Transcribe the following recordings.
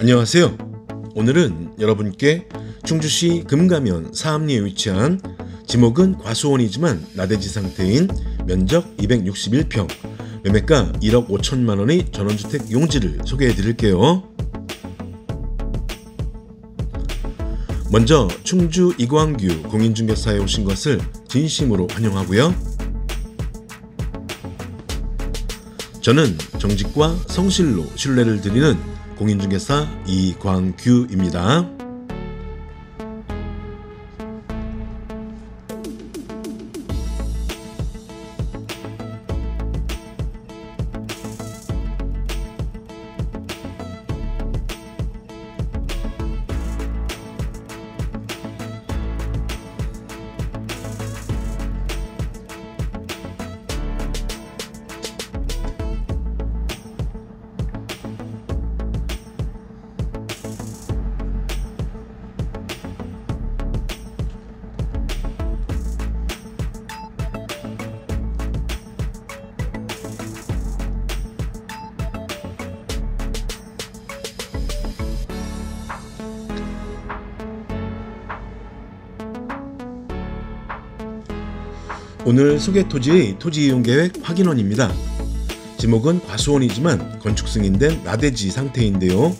안녕하세요. 오늘은 여러분께 충주시 금가면 사암리에 위치한 지목은 과수원이지만 나대지 상태인 면적 261평, 매매가 1억 5천만원의 전원주택 용지를 소개해 드릴게요. 먼저 충주 이광규 공인중개사에 오신 것을 진심으로 환영하고요. 저는 정직과 성실로 신뢰를 드리는 공인중개사 이광규입니다. 오늘 소개토지의 토지이용계획 확인원입니다. 지목은 과수원이지만 건축승인된 나대지 상태인데요.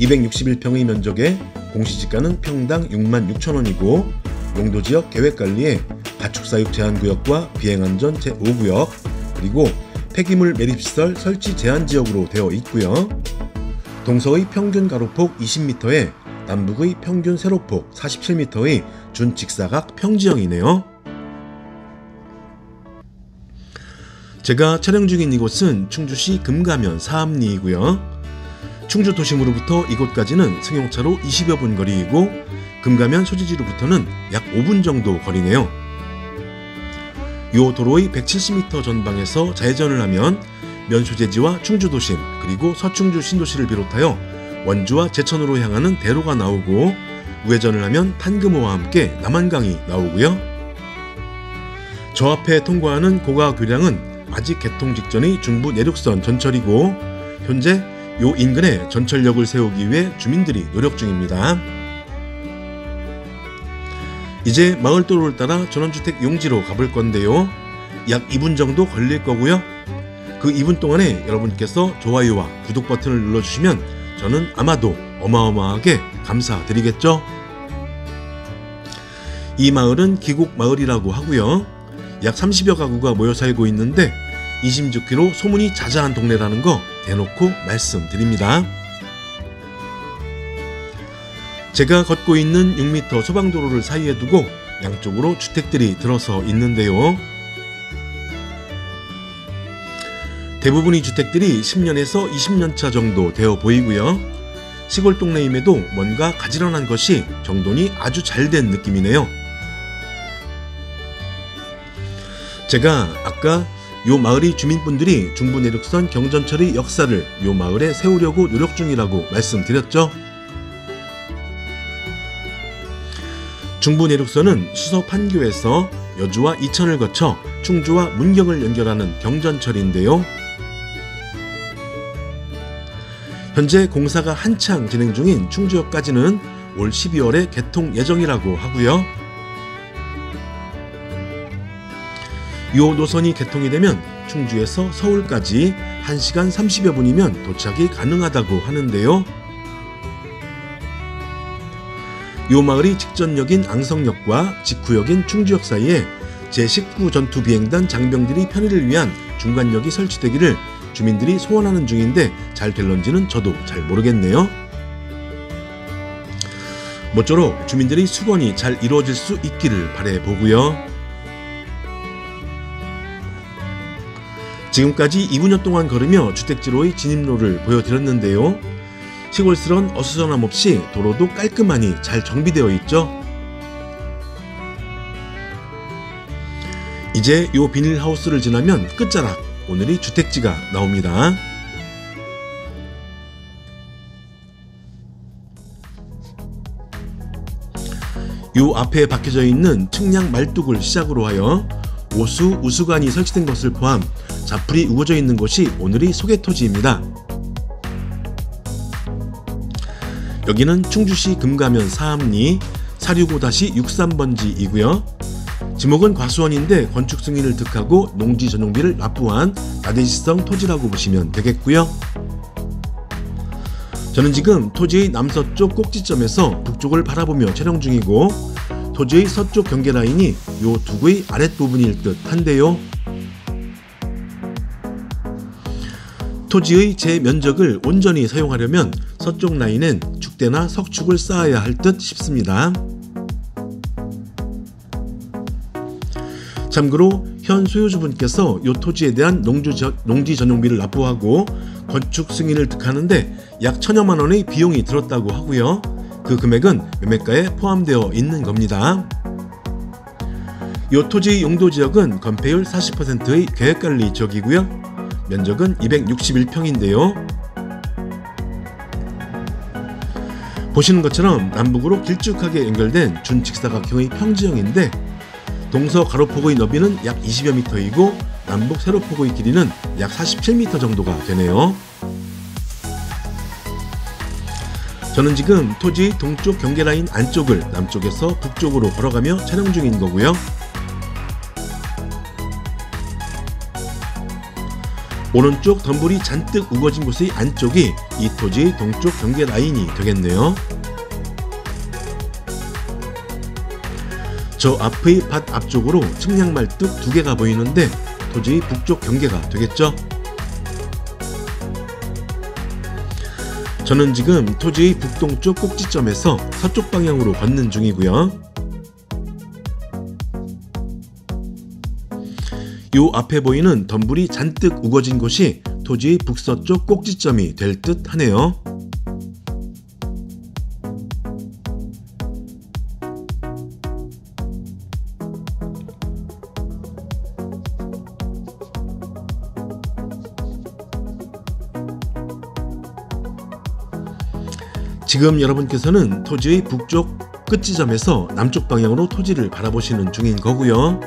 261평의 면적에 공시지가는 평당 66,000원이고 용도지역 계획관리에 가축사육 제한구역과 비행안전 제5구역 그리고 폐기물 매립시설 설치 제한지역으로 되어 있고요. 동서의 평균 가로폭 20m에 남북의 평균 세로폭 47m의 준직사각 평지형이네요. 제가 촬영 중인 이곳은 충주시 금가면 사암리이고요. 충주 도심으로부터 이곳까지는 승용차로 20여 분 거리이고 금가면 소재지로부터는 약 5분 정도 거리네요. 이 도로의 170m 전방에서 좌회전을 하면 면소재지와 충주 도심 그리고 서충주 신도시를 비롯하여 원주와 제천으로 향하는 대로가 나오고 우회전을 하면 탄금호와 함께 남한강이 나오고요. 저 앞에 통과하는 고가교량은 아직 개통 직전의 중부내륙선 전철이고 현재 요 인근에 전철역을 세우기 위해 주민들이 노력 중입니다. 이제 마을도로를 따라 전원주택 용지로 가볼 건데요. 약 2분 정도 걸릴 거고요. 그 2분 동안에 여러분께서 좋아요와 구독 버튼을 눌러주시면 저는 아마도 어마어마하게 감사드리겠죠. 이 마을은 기곡마을이라고 하고요. 약 30여 가구가 모여 살고 있는데 이심좋기로 소문이 자자한 동네라는 거 대놓고 말씀드립니다. 제가 걷고 있는 6m 소방도로를 사이에 두고 양쪽으로 주택들이 들어서 있는데요. 대부분의 주택들이 10년에서 20년차 정도 되어 보이고요. 시골 동네임에도 뭔가 가지런한 것이 정돈이 아주 잘 된 느낌이네요. 제가 아까 요 마을의 주민분들이 중부내륙선 경전철의 역사를 요 마을에 세우려고 노력 중이라고 말씀드렸죠. 중부내륙선은 수서 판교에서 여주와 이천을 거쳐 충주와 문경을 연결하는 경전철인데요. 현재 공사가 한창 진행 중인 충주역까지는 올 12월에 개통 예정이라고 하고요. 이 노선이 개통이 되면 충주에서 서울까지 1시간 30여 분이면 도착이 가능하다고 하는데요. 이 마을이 직전역인 앙성역과 직후역인 충주역 사이에 제19전투비행단 장병들이 편의를 위한 중간역이 설치되기를 주민들이 소원하는 중인데 잘 될런지는 저도 잘 모르겠네요. 모쪼록 주민들의 숙원이 잘 이루어질 수 있기를 바라보고요. 지금까지 2분여 동안 걸으며 주택지로의 진입로를 보여드렸는데요. 시골스런 어수선함 없이 도로도 깔끔하니 잘 정비되어 있죠. 이제 요 비닐하우스를 지나면 끝자락 오늘의 주택지가 나옵니다. 요 앞에 박혀져 있는 측량 말뚝을 시작으로 하여 오수, 우수관이 설치된 것을 포함 자풀이 우거져 있는 곳이 오늘의 소개토지입니다. 여기는 충주시 금가면 사암리 465-63번지이고요. 지목은 과수원인데 건축 승인을 득하고 농지 전용비를 납부한 나대지성 토지라고 보시면 되겠고요. 저는 지금 토지의 남서쪽 꼭지점에서 북쪽을 바라보며 촬영 중이고 토지의 서쪽 경계 라인이 요 두구의 아랫부분일 듯 한데요. 토지의 제 면적을 온전히 사용하려면 서쪽 라인엔 축대나 석축을 쌓아야 할 듯 싶습니다. 참고로 현 소유주분께서 이 토지에 대한 농지 전용비를 납부하고 건축 승인을 득하는데 약 1000여만 원의 비용이 들었다고 하고요. 그 금액은 매매가에 포함되어 있는 겁니다. 이 토지의 용도지역은 건폐율 40%의 계획관리 지역이고요. 면적은 261평인데요. 보시는 것처럼 남북으로 길쭉하게 연결된 준직사각형의 평지형인데 동서 가로폭의 너비는 약 20여 미터이고 남북 세로폭의 길이는 약 47미터 정도가 되네요. 저는 지금 토지 동쪽 경계라인 안쪽을 남쪽에서 북쪽으로 걸어가며 촬영 중인 거고요. 오른쪽 덤불이 잔뜩 우거진 곳의 안쪽이 이 토지의 동쪽 경계 라인이 되겠네요. 저 앞의 밭 앞쪽으로 측량말뚝 2개가 보이는데 토지의 북쪽 경계가 되겠죠. 저는 지금 토지의 북동쪽 꼭지점에서 서쪽 방향으로 걷는 중이고요. 요 앞에 보이는 덤불이 잔뜩 우거진 곳이 토지의 북서쪽 꼭지점이 될 듯 하네요. 지금 여러분께서는 토지의 북쪽 끝지점에서 남쪽 방향으로 토지를 바라보시는 중인 거고요.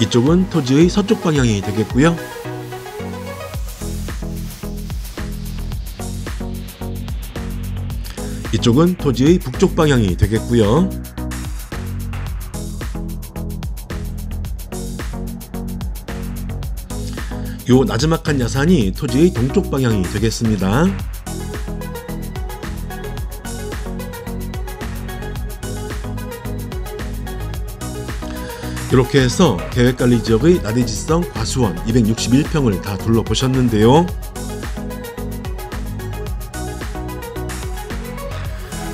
이쪽은 토지의 서쪽 방향이 되겠고요. 이쪽은 토지의 북쪽 방향이 되겠고요. 요 나지막한 야산이 토지의 동쪽 방향이 되겠습니다. 이렇게 해서 계획관리지역의 나대지성 과수원 261평을 다 둘러보셨는데요.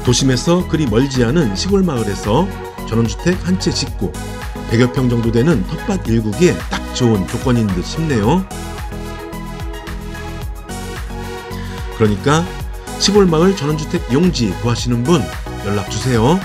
도심에서 그리 멀지 않은 시골마을에서 전원주택 한 채 짓고 100여 평 정도 되는 텃밭 일구기에 딱 좋은 조건인 듯 싶네요. 그러니까 시골마을 전원주택 용지 구하시는 분 연락주세요.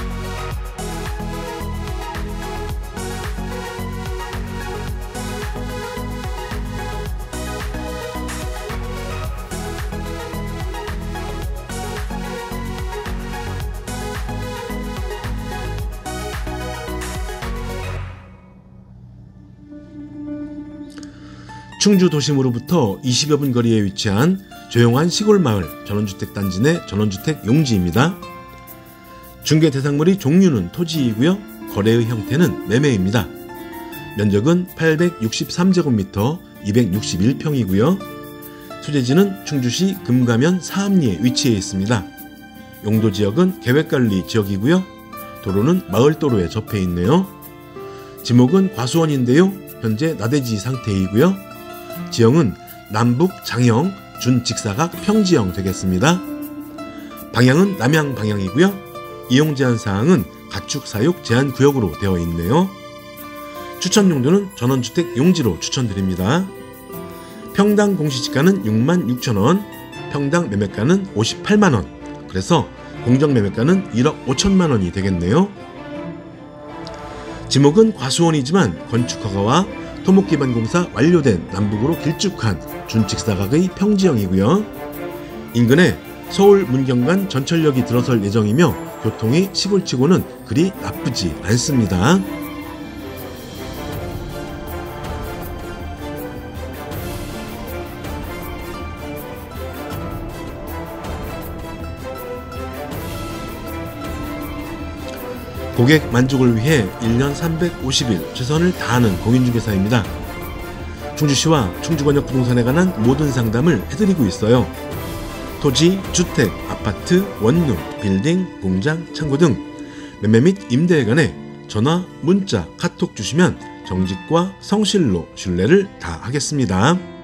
충주 도심으로부터 20여 분 거리에 위치한 조용한 시골마을 전원주택단지 내 전원주택 용지입니다. 중개 대상물이 종류는 토지이고요. 거래의 형태는 매매입니다. 면적은 863제곱미터 261평이고요. 소재지는 충주시 금가면 사암리에 위치해 있습니다. 용도지역은 계획관리 지역이고요. 도로는 마을도로에 접해 있네요. 지목은 과수원인데요. 현재 나대지 상태이고요. 지형은 남북 장형 준직사각 평지형 되겠습니다. 방향은 남향 방향이고요. 이용 제한 사항은 가축 사육 제한 구역으로 되어 있네요. 추천 용도는 전원주택 용지로 추천드립니다. 평당 공시지가는 66,000원, 평당 매매가는 58만 원, 그래서 공정 매매가는 1억 5천만 원이 되겠네요. 지목은 과수원이지만 건축허가와 토목기반공사 완료된 남북으로 길쭉한 준직사각의 평지형이고요. 인근에 서울 문경 간 전철역이 들어설 예정이며 교통이 시골치고는 그리 나쁘지 않습니다. 고객 만족을 위해 1년 350일 최선을 다하는 공인중개사입니다. 충주시와 충주권역 부동산에 관한 모든 상담을 해드리고 있어요. 토지, 주택, 아파트, 원룸, 빌딩, 공장, 창고 등 매매 및 임대에 관해 전화, 문자, 카톡 주시면 정직과 성실로 신뢰를 다하겠습니다.